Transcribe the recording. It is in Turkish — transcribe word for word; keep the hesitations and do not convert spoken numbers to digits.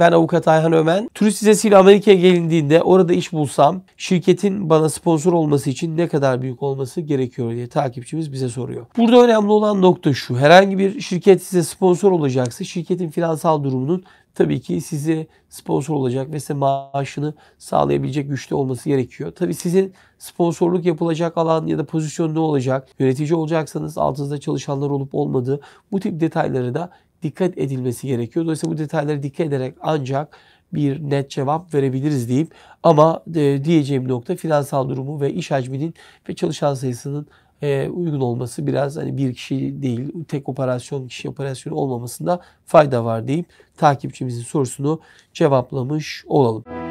Ben Avukat Ayhan Ömen. Turist vizesiyle Amerika'ya gelindiğinde orada iş bulsam şirketin bana sponsor olması için ne kadar büyük olması gerekiyor diye takipçimiz bize soruyor. Burada önemli olan nokta şu. Herhangi bir şirket size sponsor olacaksa şirketin finansal durumunun tabii ki size sponsor olacak ve size maaşını sağlayabilecek güçte olması gerekiyor. Tabii sizin sponsorluk yapılacak alan ya da pozisyon ne olacak? Yönetici olacaksanız altınızda çalışanlar olup olmadığı, bu tip detaylara da dikkat edilmesi gerekiyor. Dolayısıyla bu detaylara dikkat ederek ancak bir net cevap verebiliriz diyeyim. Ama e, diyeceğim nokta finansal durumu ve iş hacminin ve çalışan sayısının e, uygun olması, biraz hani bir kişi değil tek operasyon, kişi operasyonu olmamasında fayda var diyeyim. Takipçimizin sorusunu cevaplamış olalım.